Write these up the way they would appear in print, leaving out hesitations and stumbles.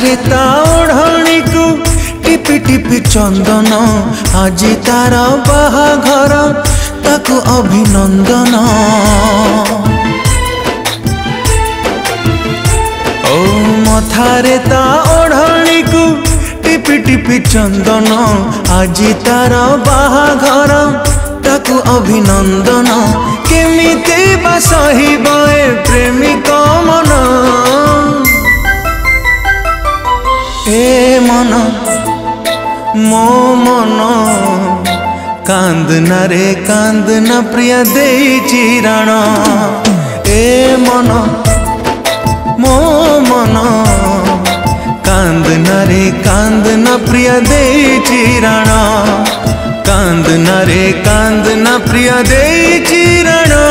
तारे ओढ़णी को टिपि टिपि चंदन आज तार बाहाघर ताकु अभिनंदन। ओ मथारे ता ओढ़णी को टिपि टिपि चंदन आज तार बाहाघर ताकु अभिनंदन। केमिते बा सहिबो ए प्रेमिक मन ए मन मो मन कांदना रे कांदना प्रिया देईची राणा। ए मन मो मन कांदना रे कांदना प्रिया देईची राणा। कांदना रे कांदना प्रिया देईची राणा।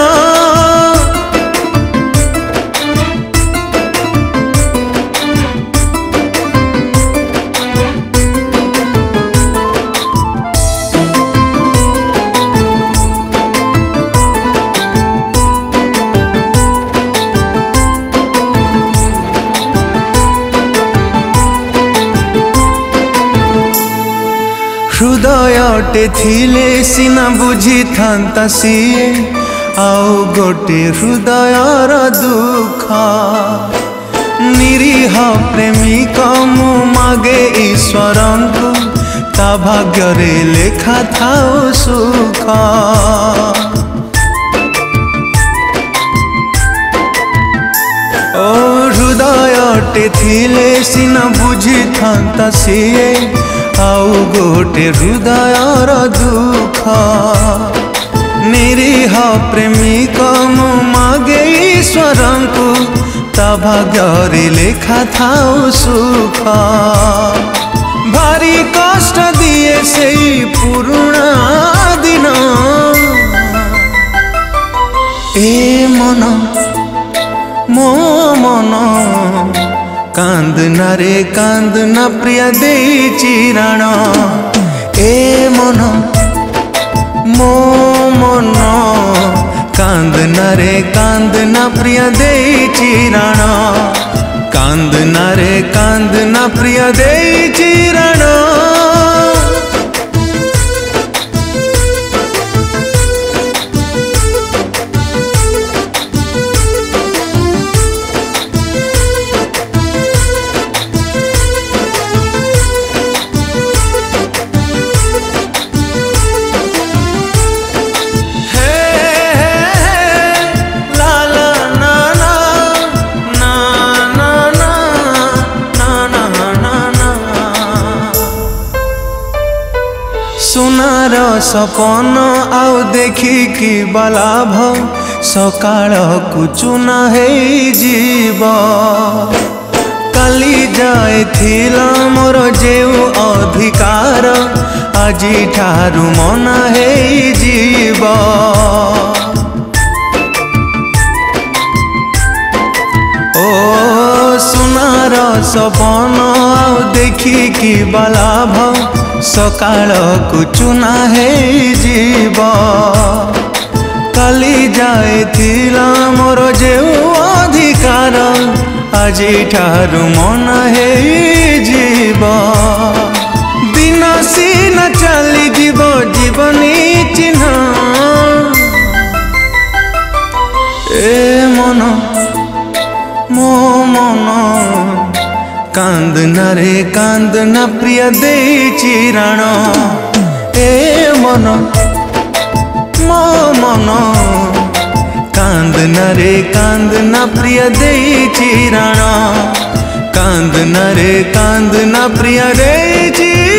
हृदयटे थिले सिना बुझी थांता सीए आउ गोटे हृदयर दुख। निरीह प्रेमिक मु मागे ईश्वर को ता भाग्य लेखा था सुख। ओ हृदयटे थिले सिना बुझी थांता सीए आउ गोटे हृदयर दुख। निरीह प्रेमिक मु मागे ईश्वर को ता भाग्य लेखा था सुख। भारी कष्ट दिए से पुराना दिन ए मन मो मन कांदना प्रिया देईची राणा। ए मन मो मन कांदना प्रिया देईची राणा। कांदना प्रिया देईची राणा। सुनार सपन आउ देखी कि बलाभ सकाल कुचुना है जीव। काली जाए थिला मोर जेउ अधिकार आज ठारू मना है जीव। ओ सुनार सपन आउ देखी कि बलाभ सकाल कुचुना है जीव। काली जाए थिला मोर जेउ अधिकार आज ठारू मना है जीव। दिन सीना चली जीव जीवनी चिन्ह ए मन मो मन कांदना प्रिया देईची राणा। ए मन मो मन कांदना प्रिया देईची राणा। कांदना प्रिया देईची।